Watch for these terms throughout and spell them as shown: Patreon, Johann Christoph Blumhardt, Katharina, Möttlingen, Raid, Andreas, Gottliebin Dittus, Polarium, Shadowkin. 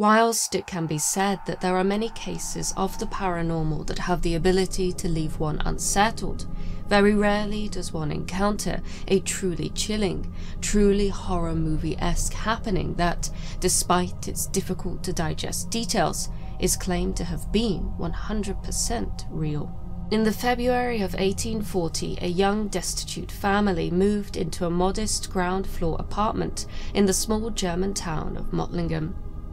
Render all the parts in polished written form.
Whilst it can be said that there are many cases of the paranormal that have the ability to leave one unsettled, very rarely does one encounter a truly chilling, truly horror movie-esque happening that, despite its difficult to digest details, is claimed to have been 100% real. In the February of 1840, a young destitute family moved into a modest ground-floor apartment in the small German town of Möttlingen.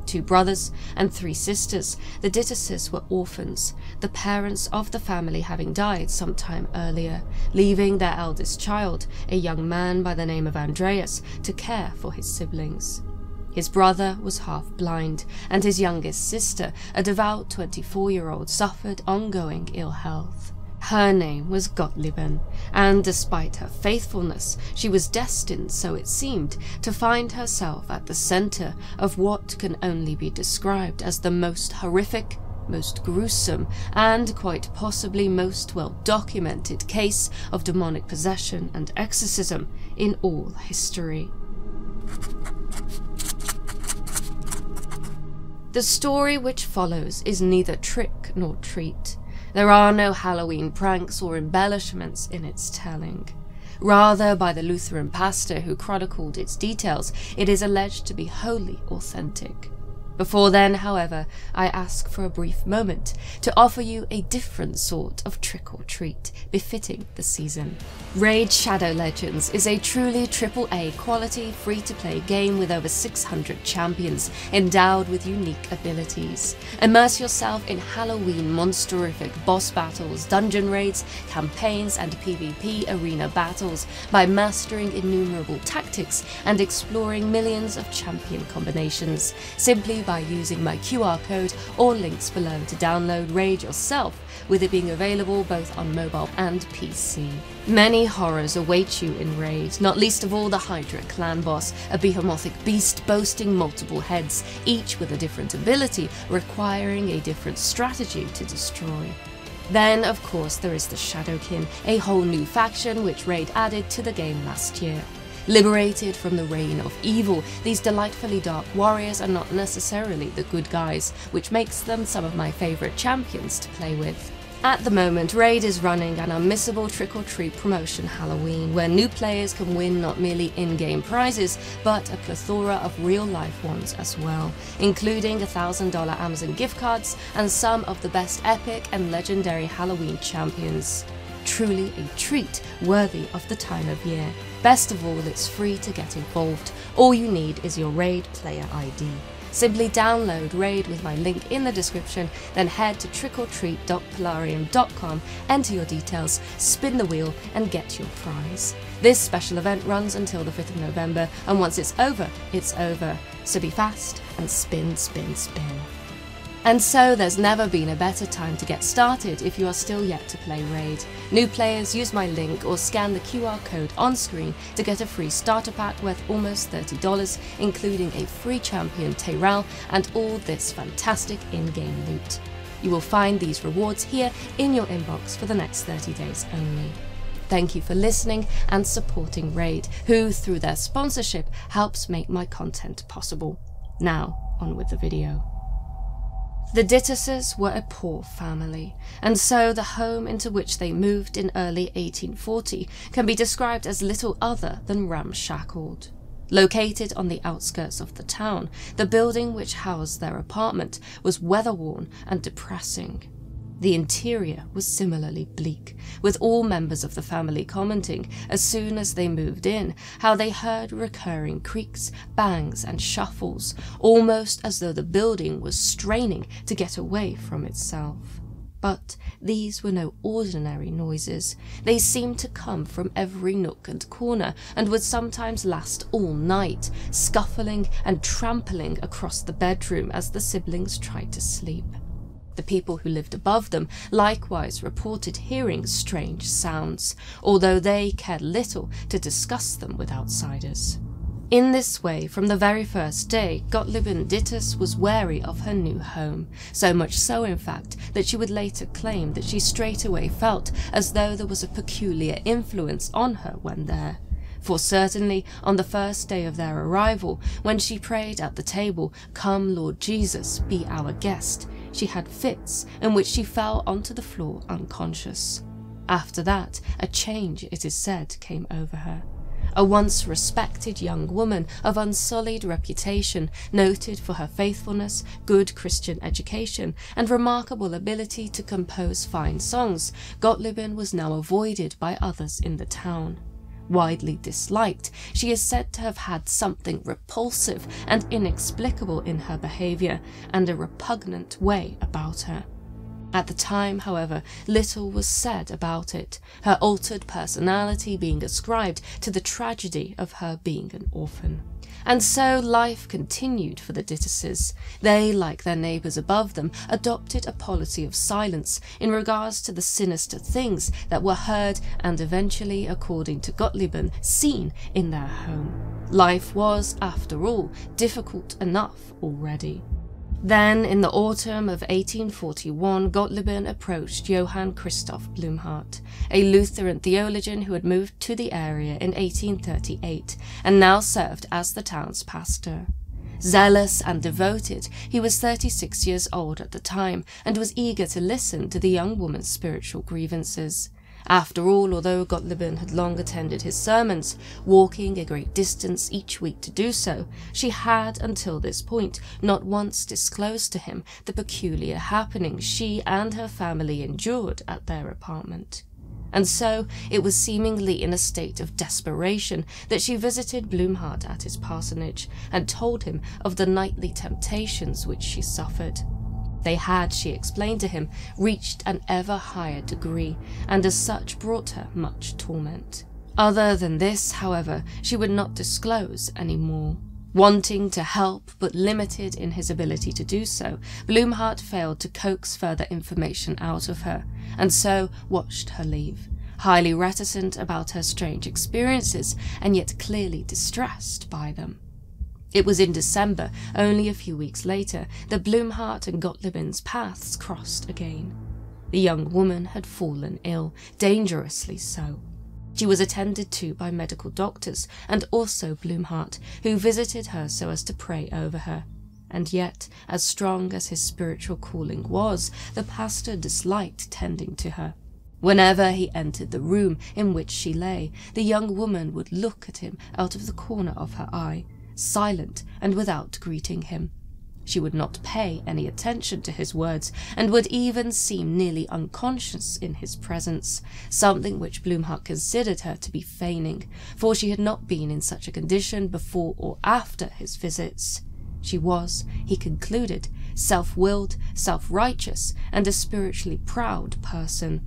2 brothers and 3 sisters, the Dittuses were orphans, the parents of the family having died some time earlier, leaving their eldest child, a young man by the name of Andreas, to care for his siblings. His brother was half blind, and his youngest sister, a devout 24-year-old, suffered ongoing ill health. Her name was Gottliebin, and despite her faithfulness, she was destined, so it seemed, to find herself at the center of what can only be described as the most horrific, most gruesome, and quite possibly most well-documented case of demonic possession and exorcism in all history. The story which follows is neither trick nor treat. There are no Halloween pranks or embellishments in its telling. Rather, by the Lutheran pastor who chronicled its details, it is alleged to be wholly authentic. Before then, however, I ask for a brief moment to offer you a different sort of trick or treat befitting the season. Raid Shadow Legends is a truly triple-A quality free-to-play game with over 600 champions endowed with unique abilities. Immerse yourself in Halloween monsterific boss battles, dungeon raids, campaigns and PvP arena battles by mastering innumerable tactics and exploring millions of champion combinations, simply by using my QR code or links below to download Raid yourself, with it being available both on mobile and PC. Many horrors await you in Raid, not least of all the Hydra clan boss, a behemothic beast boasting multiple heads, each with a different ability, requiring a different strategy to destroy. Then, of course, there is the Shadowkin, a whole new faction which Raid added to the game last year. Liberated from the reign of evil, these delightfully dark warriors are not necessarily the good guys, which makes them some of my favorite champions to play with. At the moment, Raid is running an unmissable trick-or-treat promotion Halloween, where new players can win not merely in-game prizes, but a plethora of real-life ones as well, including $1,000 Amazon gift cards and some of the best epic and legendary Halloween champions. Truly a treat worthy of the time of year. Best of all, it's free to get involved. All you need is your Raid player ID. Simply download Raid with my link in the description, then head to trickortreat.polarium.com, enter your details, spin the wheel, and get your prize. This special event runs until the 5th of November, and once it's over, so be fast and spin, spin, spin. And so there's never been a better time to get started if you are still yet to play Raid. New players use my link or scan the QR code on screen to get a free starter pack worth almost $30, including a free champion Tyrell and all this fantastic in-game loot. You will find these rewards here in your inbox for the next 30 days only. Thank you for listening and supporting Raid, who through their sponsorship helps make my content possible. Now, on with the video. The Dittuses were a poor family, and so the home into which they moved in early 1840 can be described as little other than ramshackled. Located on the outskirts of the town, the building which housed their apartment was weather-worn and depressing. The interior was similarly bleak, with all members of the family commenting, as soon as they moved in, how they heard recurring creaks, bangs and shuffles, almost as though the building was straining to get away from itself. But these were no ordinary noises. They seemed to come from every nook and corner, and would sometimes last all night, scuffling and trampling across the bedroom as the siblings tried to sleep. The people who lived above them likewise reported hearing strange sounds, although they cared little to discuss them with outsiders. In this way, from the very first day, Gottliebin Dittus was wary of her new home, so much so in fact that she would later claim that she straightaway felt as though there was a peculiar influence on her when there. for certainly on the first day of their arrival, when she prayed at the table, "Come, Lord Jesus, be our guest," she had fits in which she fell onto the floor unconscious. After that, a change, it is said, came over her. A once respected young woman of unsullied reputation, noted for her faithfulness, good Christian education, and remarkable ability to compose fine songs, Gottliebin was now avoided by others in the town. Widely disliked, she is said to have had something repulsive and inexplicable in her behaviour, and a repugnant way about her. At the time, however, little was said about it, her altered personality being ascribed to the tragedy of her being an orphan. And so life continued for the Dittuses. They, like their neighbours above them, adopted a policy of silence in regards to the sinister things that were heard and eventually, according to Gottliebin, seen in their home. Life was, after all, difficult enough already. Then, in the autumn of 1841, Gottliebin approached Johann Christoph Blumhardt, a Lutheran theologian who had moved to the area in 1838 and now served as the town's pastor. Zealous and devoted, he was 36 years old at the time and was eager to listen to the young woman's spiritual grievances. After all, although Gottliebin had long attended his sermons, walking a great distance each week to do so, she had, until this point, not once disclosed to him the peculiar happenings she and her family endured at their apartment. And so, it was seemingly in a state of desperation that she visited Blumhardt at his parsonage and told him of the nightly temptations which she suffered. They had, she explained to him, reached an ever higher degree, and as such brought her much torment. Other than this, however, she would not disclose any more. Wanting to help, but limited in his ability to do so, Blumhardt failed to coax further information out of her, and so watched her leave, highly reticent about her strange experiences, and yet clearly distressed by them. It was in December, only a few weeks later, that Blumhardt and Gottliebin's paths crossed again. The young woman had fallen ill, dangerously so. She was attended to by medical doctors and also Blumhardt, who visited her so as to pray over her. And yet, as strong as his spiritual calling was, the pastor disliked tending to her. Whenever he entered the room in which she lay, the young woman would look at him out of the corner of her eye, silent and without greeting him. She would not pay any attention to his words, and would even seem nearly unconscious in his presence, something which Blumhardt considered her to be feigning, for she had not been in such a condition before or after his visits. She was, he concluded, self-willed, self-righteous, and a spiritually proud person.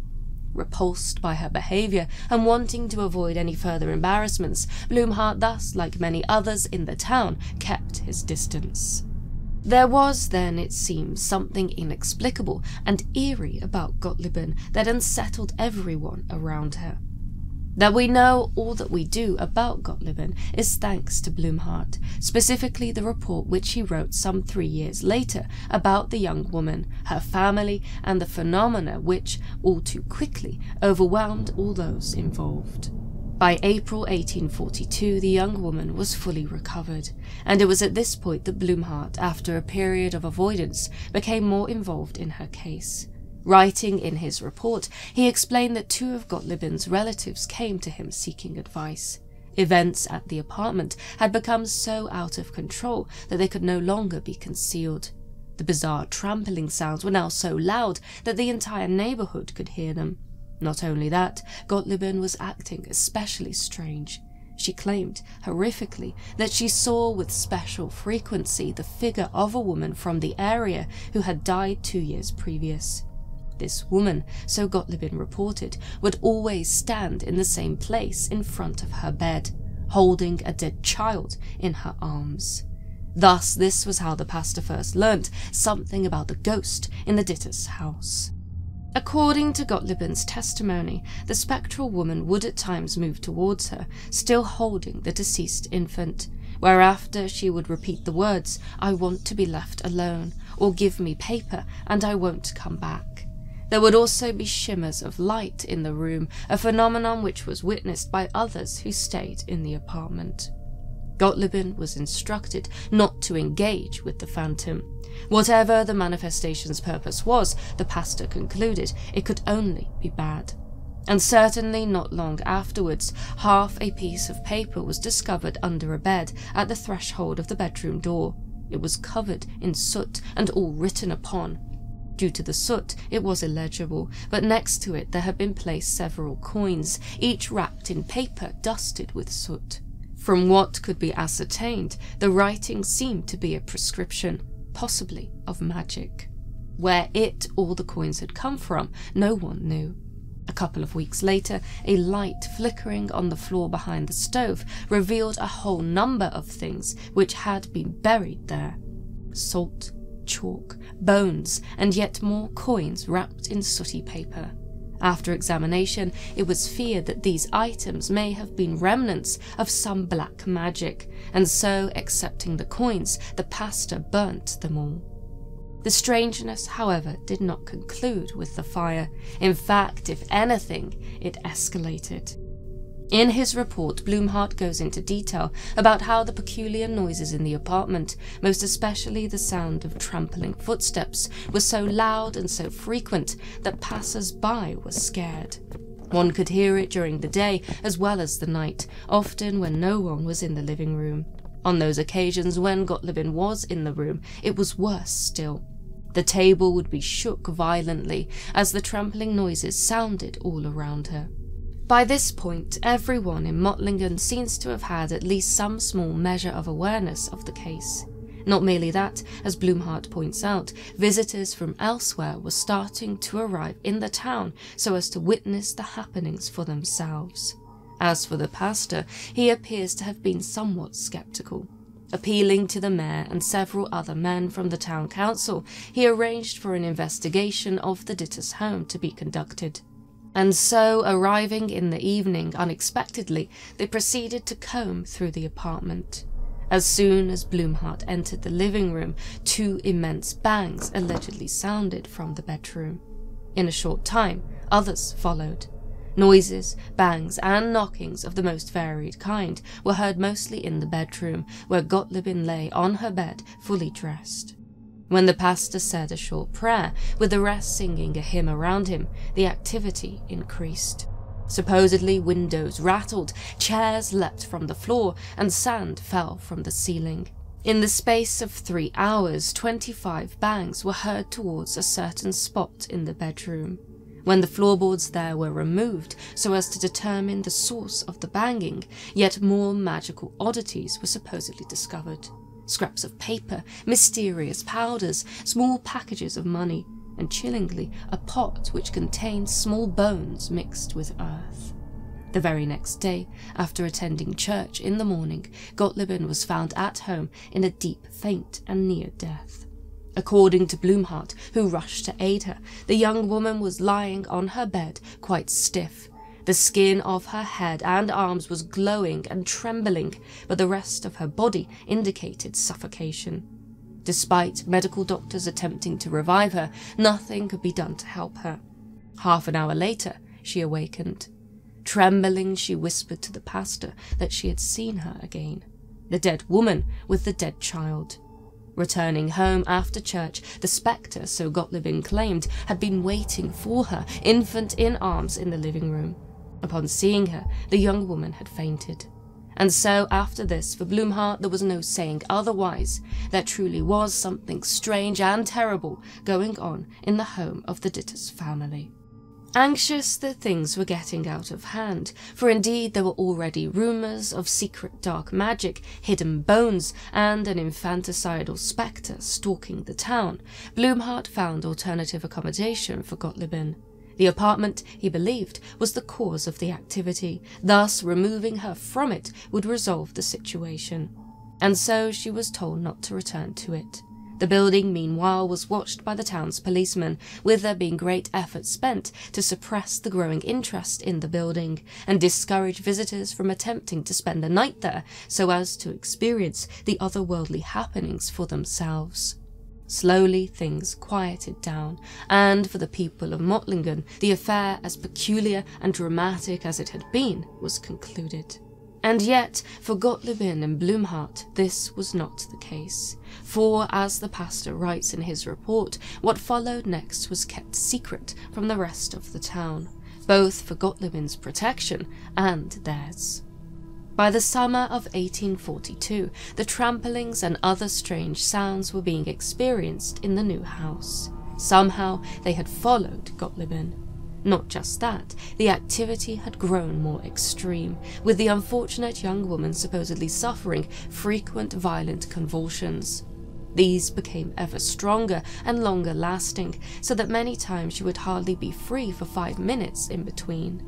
Repulsed by her behaviour, and wanting to avoid any further embarrassments, Blumhardt thus, like many others in the town, kept his distance. There was then, it seems, something inexplicable and eerie about Gottliebin that unsettled everyone around her. That we know all that we do about Gottliebin is thanks to Blumhardt, specifically the report which he wrote some 3 years later about the young woman, her family, and the phenomena which, all too quickly, overwhelmed all those involved. By April 1842, the young woman was fully recovered, and it was at this point that Blumhardt, after a period of avoidance, became more involved in her case. Writing in his report, he explained that two of Gottliebin's relatives came to him seeking advice. Events at the apartment had become so out of control that they could no longer be concealed. The bizarre trampling sounds were now so loud that the entire neighbourhood could hear them. Not only that, Gottliebin was acting especially strange. She claimed, horrifically, that she saw with special frequency the figure of a woman from the area who had died 2 years previous. This woman, so Gottliebin reported, would always stand in the same place in front of her bed, holding a dead child in her arms. Thus, this was how the pastor first learnt something about the ghost in the Dittus house. According to Gottliebin's testimony, the spectral woman would at times move towards her, still holding the deceased infant, whereafter she would repeat the words, "I want to be left alone," or "Give me paper and I won't come back." There would also be shimmers of light in the room, a phenomenon which was witnessed by others who stayed in the apartment. Gottliebin was instructed not to engage with the phantom. Whatever the manifestation's purpose was, the pastor concluded it could only be bad. And certainly not long afterwards, half a piece of paper was discovered under a bed at the threshold of the bedroom door. It was covered in soot and all written upon. Due to the soot, it was illegible, but next to it there had been placed several coins, each wrapped in paper dusted with soot. From what could be ascertained, the writing seemed to be a prescription, possibly of magic. Where it or the coins had come from, no one knew. A couple of weeks later, a light flickering on the floor behind the stove revealed a whole number of things which had been buried there. Salt, chalk, bones, and yet more coins wrapped in sooty paper. After examination, it was feared that these items may have been remnants of some black magic, and so, accepting the coins, the pastor burnt them all. The strangeness, however, did not conclude with the fire. In fact, if anything, it escalated. In his report, Blumhardt goes into detail about how the peculiar noises in the apartment, most especially the sound of trampling footsteps, were so loud and so frequent that passers-by were scared. One could hear it during the day as well as the night, often when no one was in the living room. On those occasions when Gottliebin was in the room, it was worse still. The table would be shook violently as the trampling noises sounded all around her. By this point, everyone in Möttlingen seems to have had at least some small measure of awareness of the case. Not merely that, as Blumhardt points out, visitors from elsewhere were starting to arrive in the town so as to witness the happenings for themselves. As for the pastor, he appears to have been somewhat sceptical. Appealing to the mayor and several other men from the town council, he arranged for an investigation of the Dittus home to be conducted. And so, arriving in the evening unexpectedly, they proceeded to comb through the apartment. As soon as Blumhardt entered the living room, two immense bangs allegedly sounded from the bedroom. In a short time, others followed. Noises, bangs, and knockings of the most varied kind were heard mostly in the bedroom, where Gottliebin lay on her bed, fully dressed. When the pastor said a short prayer, with the rest singing a hymn around him, the activity increased. Supposedly windows rattled, chairs leapt from the floor, and sand fell from the ceiling. In the space of 3 hours, 25 bangs were heard towards a certain spot in the bedroom. When the floorboards there were removed so as to determine the source of the banging, yet more magical oddities were supposedly discovered. Scraps of paper, mysterious powders, small packages of money, and chillingly, a pot which contained small bones mixed with earth. The very next day, after attending church in the morning, Gottliebin was found at home in a deep faint and near death. According to Blumhardt, who rushed to aid her, the young woman was lying on her bed, quite stiff. The skin of her head and arms was glowing and trembling, but the rest of her body indicated suffocation. Despite medical doctors attempting to revive her, nothing could be done to help her. Half an hour later, she awakened. Trembling, she whispered to the pastor that she had seen her again, the dead woman with the dead child. Returning home after church, the spectre, so Gottliebin claimed, had been waiting for her, infant in arms, in the living room. Upon seeing her, the young woman had fainted. And so, after this, for Blumhardt there was no saying otherwise. There truly was something strange and terrible going on in the home of the Dittus family. Anxious that things were getting out of hand, for indeed there were already rumours of secret dark magic, hidden bones, and an infanticidal spectre stalking the town, Blumhardt found alternative accommodation for Gottliebin. The apartment, he believed, was the cause of the activity. Thus, removing her from it would resolve the situation. And so she was told not to return to it. The building, meanwhile, was watched by the town's policemen, with there being great effort spent to suppress the growing interest in the building, and discourage visitors from attempting to spend the night there so as to experience the otherworldly happenings for themselves. Slowly things quieted down, and for the people of Möttlingen, the affair, as peculiar and dramatic as it had been, was concluded. And yet, for Gottliebin and Blumhardt, this was not the case, for, as the pastor writes in his report, what followed next was kept secret from the rest of the town, both for Gottliebin's protection and theirs. By the summer of 1842, the tramplings and other strange sounds were being experienced in the new house. Somehow, they had followed Gottliebin. Not just that, the activity had grown more extreme, with the unfortunate young woman supposedly suffering frequent violent convulsions. These became ever stronger and longer lasting, so that many times she would hardly be free for 5 minutes in between.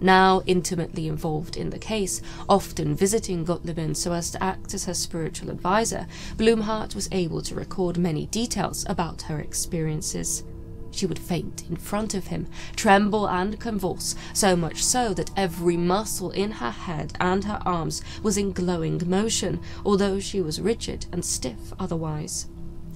Now intimately involved in the case, often visiting Gottliebin so as to act as her spiritual advisor, Blumhardt was able to record many details about her experiences. She would faint in front of him, tremble and convulse, so much so that every muscle in her head and her arms was in glowing motion, although she was rigid and stiff otherwise.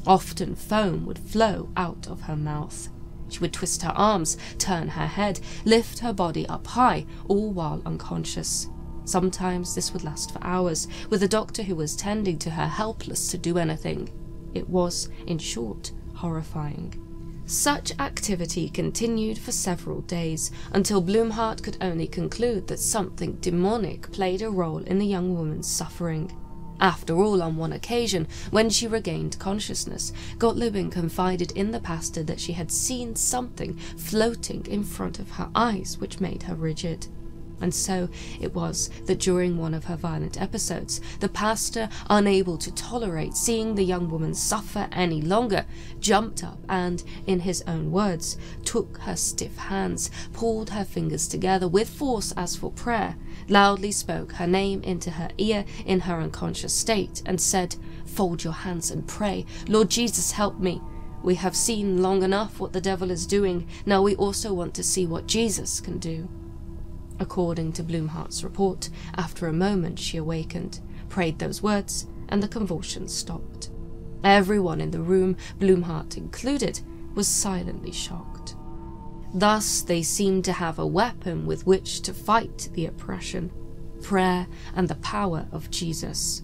Often foam would flow out of her mouth. She would twist her arms, turn her head, lift her body up high, all while unconscious. Sometimes this would last for hours, with the doctor who was tending to her helpless to do anything. It was, in short, horrifying. Such activity continued for several days, until Blumhardt could only conclude that something demonic played a role in the young woman's suffering. After all, on one occasion, when she regained consciousness, Gottliebin confided in the pastor that she had seen something floating in front of her eyes which made her rigid. And so it was that during one of her violent episodes, the pastor, unable to tolerate seeing the young woman suffer any longer, jumped up and, in his own words, took her stiff hands, pulled her fingers together with force as for prayer, loudly spoke her name into her ear in her unconscious state, and said, "Fold your hands and pray, Lord Jesus, help me. We have seen long enough what the devil is doing, now we also want to see what Jesus can do." According to Blumhardt's report, after a moment she awakened, prayed those words, and the convulsions stopped. Everyone in the room, Blumhardt included, was silently shocked. Thus they seemed to have a weapon with which to fight the oppression, prayer and the power of Jesus.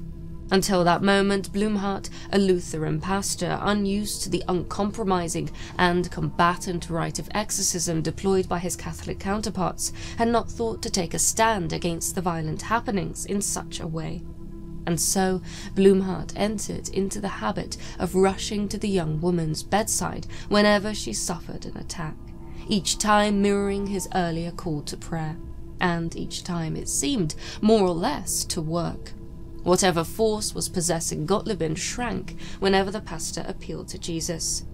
Until that moment, Blumhardt, a Lutheran pastor, unused to the uncompromising and combatant rite of exorcism deployed by his Catholic counterparts, had not thought to take a stand against the violent happenings in such a way. And so, Blumhardt entered into the habit of rushing to the young woman's bedside whenever she suffered an attack, each time mirroring his earlier call to prayer, and each time it seemed, more or less, to work. Whatever force was possessing Gottliebin shrank whenever the pastor appealed to Jesus.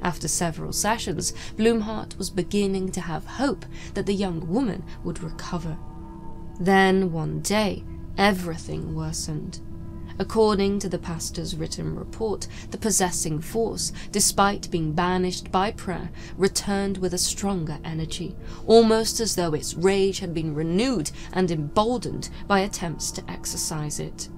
After several sessions, Blumhardt was beginning to have hope that the young woman would recover. Then one day, everything worsened. According to the pastor's written report, the possessing force, despite being banished by prayer, returned with a stronger energy, almost as though its rage had been renewed and emboldened by attempts to exercise it.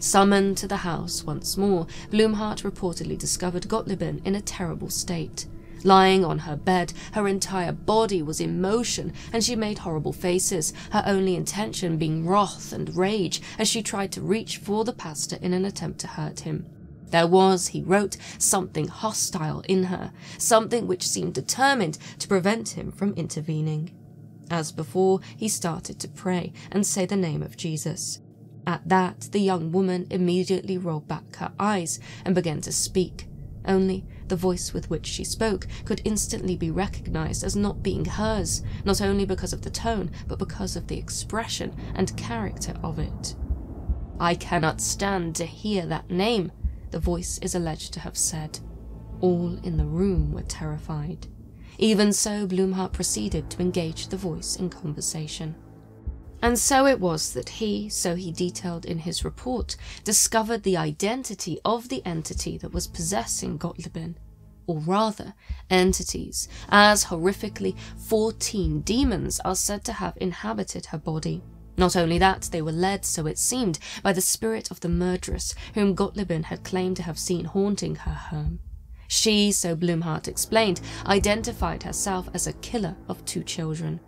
Summoned to the house once more, Blumhardt reportedly discovered Gottliebin in a terrible state. Lying on her bed, her entire body was in motion, and she made horrible faces, her only intention being wrath and rage as she tried to reach for the pastor in an attempt to hurt him. There was, he wrote, something hostile in her, something which seemed determined to prevent him from intervening. As before, he started to pray and say the name of Jesus. At that, the young woman immediately rolled back her eyes and began to speak. Only the voice with which she spoke could instantly be recognized as not being hers, not only because of the tone, but because of the expression and character of it. "I cannot stand to hear that name," the voice is alleged to have said. All in the room were terrified. Even so, Blumhardt proceeded to engage the voice in conversation. And so it was that he, so he detailed in his report, discovered the identity of the entity that was possessing Gottliebin, or rather, entities, as horrifically 14 demons are said to have inhabited her body. Not only that, they were led, so it seemed, by the spirit of the murderess, whom Gottliebin had claimed to have seen haunting her home. She, so Blumhardt explained, identified herself as a killer of two children.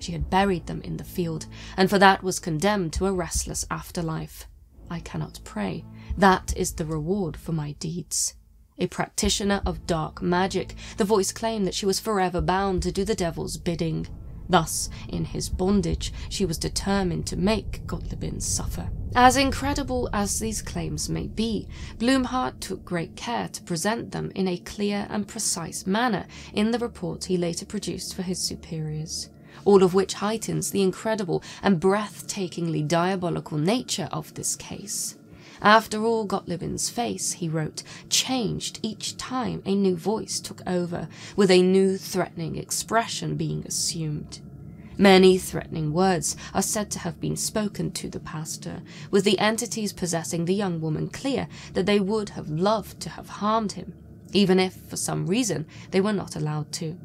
She had buried them in the field, and for that was condemned to a restless afterlife. I cannot pray. That is the reward for my deeds. A practitioner of dark magic, the voice claimed that she was forever bound to do the devil's bidding. Thus, in his bondage, she was determined to make Gottliebin suffer. As incredible as these claims may be, Blumhardt took great care to present them in a clear and precise manner in the report he later produced for his superiors, all of which heightens the incredible and breathtakingly diabolical nature of this case. After all, Gottliebin's face, he wrote, changed each time a new voice took over, with a new threatening expression being assumed. Many threatening words are said to have been spoken to the pastor, with the entities possessing the young woman clear that they would have loved to have harmed him, even if, for some reason, they were not allowed to.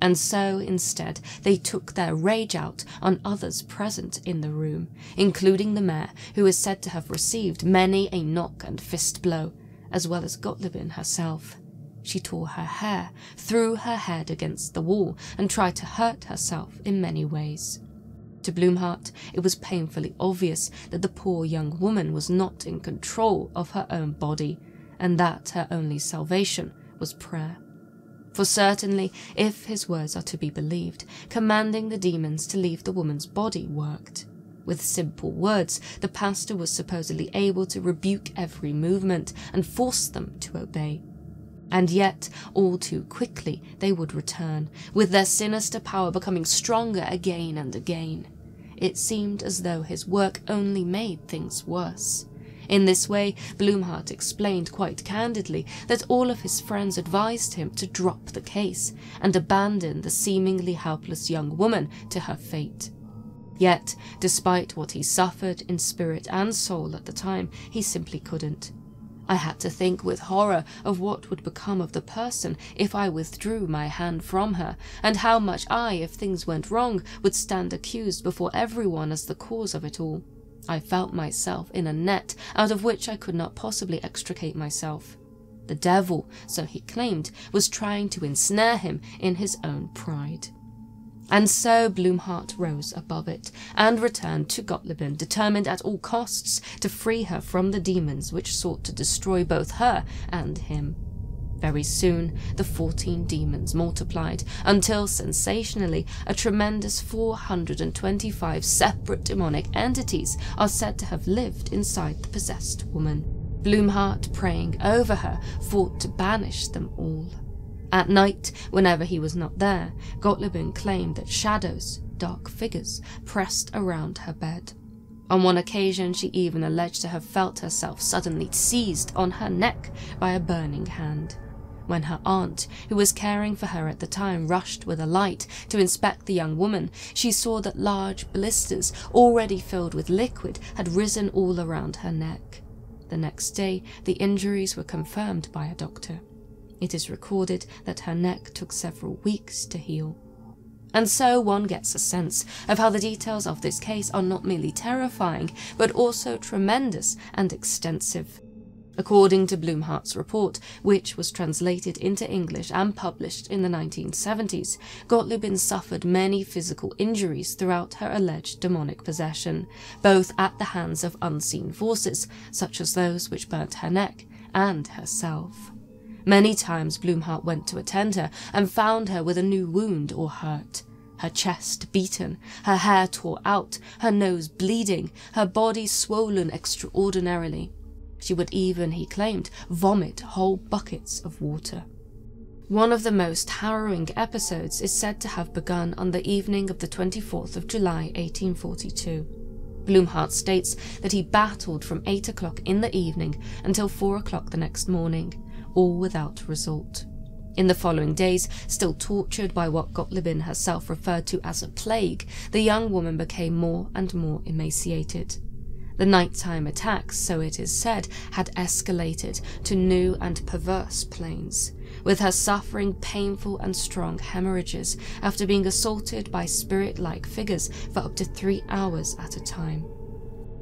And so, instead, they took their rage out on others present in the room, including the mayor, who is said to have received many a knock and fist blow, as well as Gottliebin herself. She tore her hair, threw her head against the wall, and tried to hurt herself in many ways. To Blumhardt, it was painfully obvious that the poor young woman was not in control of her own body, and that her only salvation was prayer. For certainly, if his words are to be believed, commanding the demons to leave the woman's body worked. With simple words, the pastor was supposedly able to rebuke every movement and force them to obey. And yet, all too quickly, they would return, with their sinister power becoming stronger again and again. It seemed as though his work only made things worse. In this way, Blumhardt explained quite candidly that all of his friends advised him to drop the case and abandon the seemingly helpless young woman to her fate. Yet, despite what he suffered in spirit and soul at the time, he simply couldn't. I had to think with horror of what would become of the person if I withdrew my hand from her, and how much I, if things went wrong, would stand accused before everyone as the cause of it all. I felt myself in a net out of which I could not possibly extricate myself. The devil, so he claimed, was trying to ensnare him in his own pride. And so Blumhardt rose above it, and returned to Gottliebin, determined at all costs to free her from the demons which sought to destroy both her and him. Very soon, the 14 demons multiplied, until, sensationally, a tremendous 425 separate demonic entities are said to have lived inside the possessed woman. Blumhardt, praying over her, fought to banish them all. At night, whenever he was not there, Gottliebin claimed that shadows, dark figures, pressed around her bed. On one occasion, she even alleged to have felt herself suddenly seized on her neck by a burning hand. When her aunt, who was caring for her at the time, rushed with a light to inspect the young woman, she saw that large blisters, already filled with liquid, had risen all around her neck. The next day, the injuries were confirmed by a doctor. It is recorded that her neck took several weeks to heal. And so one gets a sense of how the details of this case are not merely terrifying, but also tremendous and extensive. According to Blumhardt's report, which was translated into English and published in the 1970s, Gottliebin suffered many physical injuries throughout her alleged demonic possession, both at the hands of unseen forces, such as those which burnt her neck, and herself. Many times Blumhardt went to attend her, and found her with a new wound or hurt. Her chest beaten, her hair tore out, her nose bleeding, her body swollen extraordinarily. She would even, he claimed, vomit whole buckets of water. One of the most harrowing episodes is said to have begun on the evening of the 24th of July 1842. Blumhardt states that he battled from 8 o'clock in the evening until 4 o'clock the next morning, all without result. In the following days, still tortured by what Gottliebin herself referred to as a plague, the young woman became more and more emaciated. The nighttime attacks, so it is said, had escalated to new and perverse planes, with her suffering painful and strong hemorrhages after being assaulted by spirit-like figures for up to 3 hours at a time.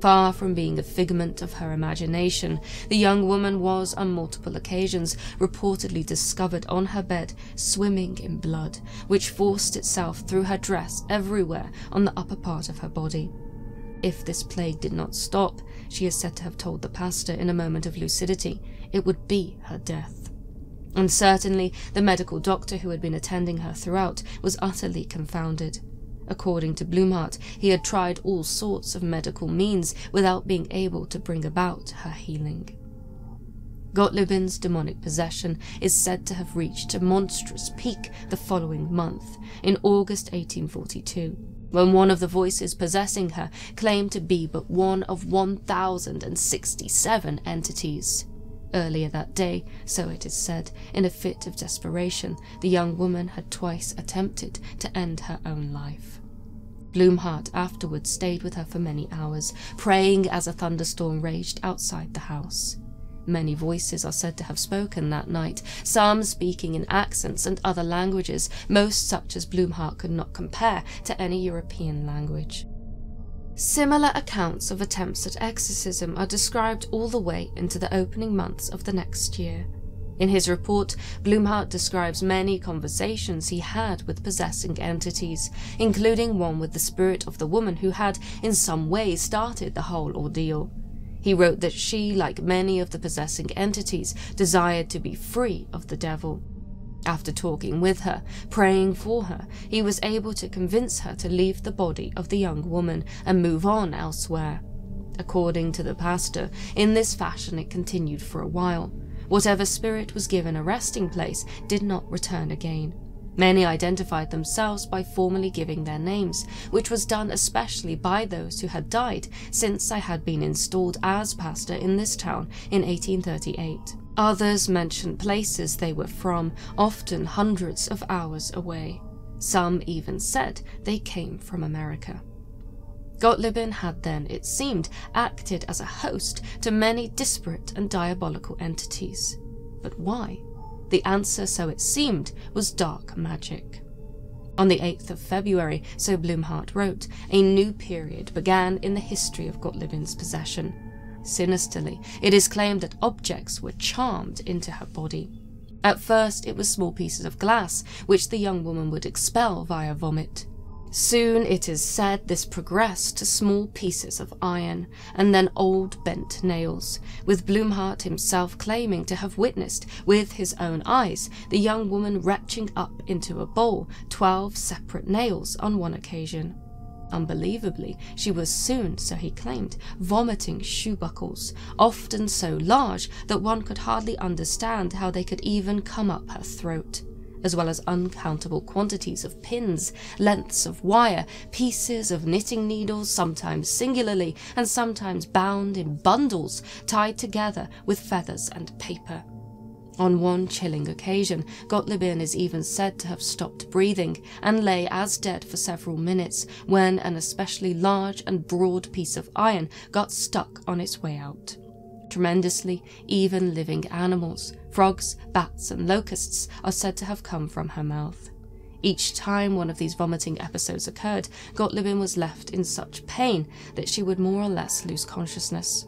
Far from being a figment of her imagination, the young woman was, on multiple occasions, reportedly discovered on her bed, swimming in blood, which forced itself through her dress everywhere on the upper part of her body. If this plague did not stop, she is said to have told the pastor in a moment of lucidity, it would be her death. And certainly, the medical doctor who had been attending her throughout was utterly confounded. According to Blumhardt, he had tried all sorts of medical means without being able to bring about her healing. Gottliebin's demonic possession is said to have reached a monstrous peak the following month, in August 1842, when one of the voices possessing her claimed to be but one of 1,067 entities. Earlier that day, so it is said, in a fit of desperation, the young woman had twice attempted to end her own life. Blumhardt afterwards stayed with her for many hours, praying as a thunderstorm raged outside the house. Many voices are said to have spoken that night, some speaking in accents and other languages, most such as Blumhardt could not compare to any European language. Similar accounts of attempts at exorcism are described all the way into the opening months of the next year. In his report, Blumhardt describes many conversations he had with possessing entities, including one with the spirit of the woman who had, in some way, started the whole ordeal. He wrote that she, like many of the possessing entities, desired to be free of the devil. After talking with her, praying for her, he was able to convince her to leave the body of the young woman and move on elsewhere. According to the pastor, in this fashion it continued for a while. Whatever spirit was given a resting place did not return again. Many identified themselves by formally giving their names, which was done especially by those who had died since I had been installed as pastor in this town in 1838. Others mentioned places they were from, often hundreds of hours away. Some even said they came from America. Gottliebin had then, it seemed, acted as a host to many disparate and diabolical entities. But why? The answer, so it seemed, was dark magic. On the 8th of February, so Blumhardt wrote, a new period began in the history of Gottliebin's possession. Sinisterly, it is claimed that objects were charmed into her body. At first, it was small pieces of glass, which the young woman would expel via vomit. Soon, it is said, this progressed to small pieces of iron, and then old bent nails, with Blumhardt himself claiming to have witnessed, with his own eyes, the young woman retching up into a bowl 12 separate nails on one occasion. Unbelievably, she was soon, so he claimed, vomiting shoe buckles, often so large that one could hardly understand how they could even come up her throat, as well as uncountable quantities of pins, lengths of wire, pieces of knitting needles, sometimes singularly and sometimes bound in bundles, tied together with feathers and paper. On one chilling occasion, Gottliebin is even said to have stopped breathing and lay as dead for several minutes when an especially large and broad piece of iron got stuck on its way out. Tremendously, even living animals, frogs, bats, and locusts are said to have come from her mouth. Each time one of these vomiting episodes occurred, Gottliebin was left in such pain that she would more or less lose consciousness.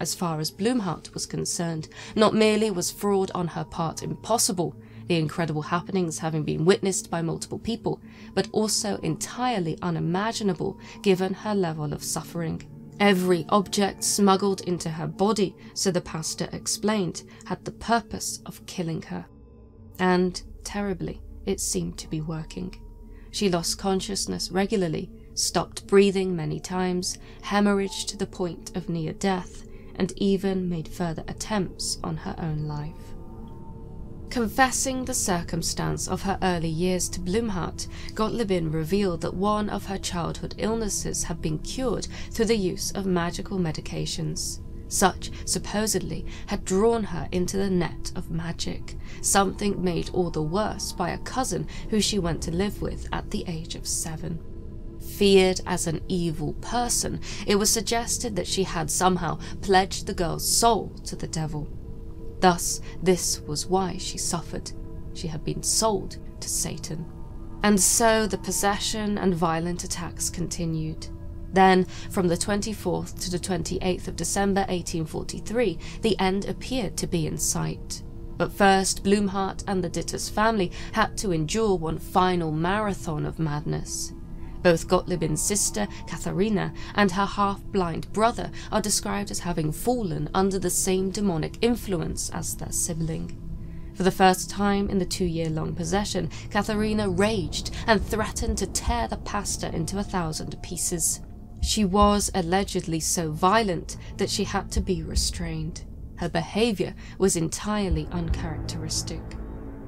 As far as Blumhardt was concerned, not merely was fraud on her part impossible, the incredible happenings having been witnessed by multiple people, but also entirely unimaginable given her level of suffering. Every object smuggled into her body, so the pastor explained, had the purpose of killing her. And, terribly, it seemed to be working. She lost consciousness regularly, stopped breathing many times, hemorrhaged to the point of near death, and even made further attempts on her own life. Confessing the circumstance of her early years to Blumhardt, Gottliebin revealed that one of her childhood illnesses had been cured through the use of magical medications. Such, supposedly, had drawn her into the net of magic, something made all the worse by a cousin who she went to live with at the age of 7. Feared as an evil person, it was suggested that she had somehow pledged the girl's soul to the devil. Thus, this was why she suffered. She had been sold to Satan. And so the possession and violent attacks continued. Then, from the 24th to the 28th of December 1843, the end appeared to be in sight. But first, Blumhardt and the Dittus family had to endure one final marathon of madness. Both Gottliebin's sister, Katharina, and her half-blind brother are described as having fallen under the same demonic influence as their sibling. For the first time in the two-year-long possession, Katharina raged and threatened to tear the pastor into 1,000 pieces. She was allegedly so violent that she had to be restrained. Her behavior was entirely uncharacteristic.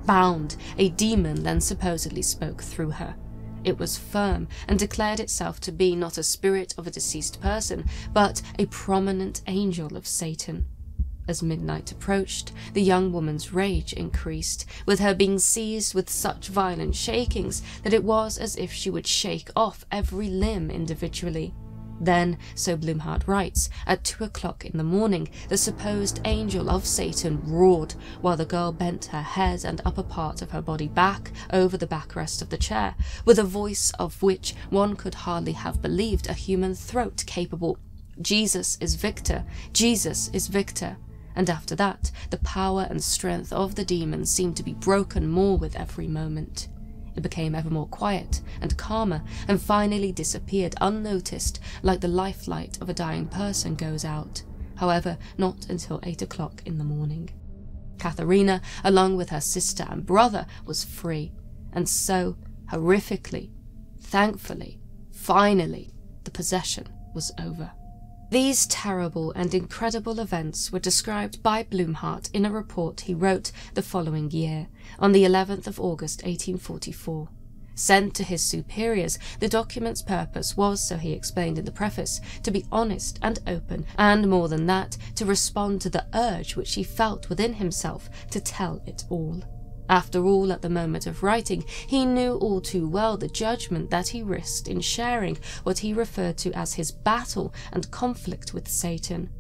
Bound, a demon then supposedly spoke through her. It was firm and declared itself to be not a spirit of a deceased person, but a prominent angel of Satan. As midnight approached, the young woman's rage increased, with her being seized with such violent shakings that it was as if she would shake off every limb individually. Then, so Blumhardt writes, at 2 o'clock in the morning, the supposed angel of Satan roared, while the girl bent her head and upper part of her body back over the backrest of the chair, with a voice of which one could hardly have believed a human throat capable. "Jesus is victor! Jesus is victor!" And after that, the power and strength of the demon seemed to be broken more with every moment. It became ever more quiet and calmer, and finally disappeared unnoticed, like the lifelight of a dying person goes out, however not until 8 o'clock in the morning. Katharina, along with her sister and brother, was free, and so, horrifically, thankfully, finally, the possession was over. These terrible and incredible events were described by Blumhardt in a report he wrote the following year, on the 11th of August 1844. Sent to his superiors, the document's purpose was, so he explained in the preface, to be honest and open, and more than that, to respond to the urge which he felt within himself to tell it all. After all, at the moment of writing, he knew all too well the judgment that he risked in sharing what he referred to as his battle and conflict with Satan.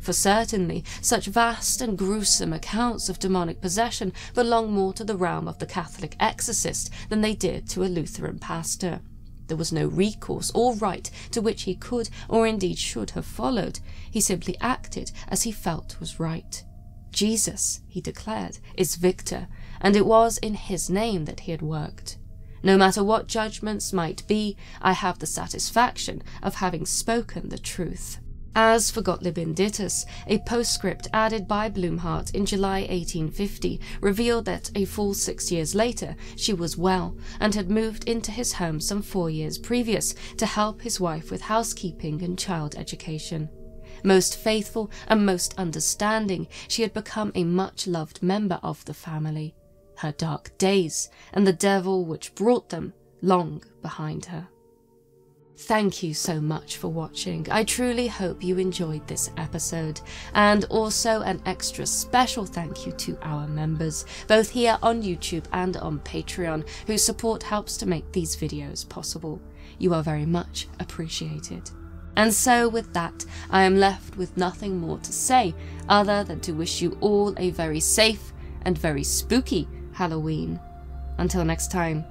For certainly, such vast and gruesome accounts of demonic possession belong more to the realm of the Catholic exorcist than they did to a Lutheran pastor. There was no recourse or right to which he could or indeed should have followed. He simply acted as he felt was right. Jesus, he declared, is victor, and it was in his name that he had worked. No matter what judgments might be, I have the satisfaction of having spoken the truth. As for Gottliebin Dittus, a postscript added by Blumhardt in July 1850 revealed that a full 6 years later she was well, and had moved into his home some 4 years previous to help his wife with housekeeping and child education. Most faithful and most understanding, she had become a much-loved member of the family, her dark days and the devil which brought them long behind her. Thank you so much for watching. I truly hope you enjoyed this episode, and also an extra special thank you to our members, both here on YouTube and on Patreon, whose support helps to make these videos possible. You are very much appreciated. And so with that, I am left with nothing more to say other than to wish you all a very safe and very spooky Halloween. Until next time.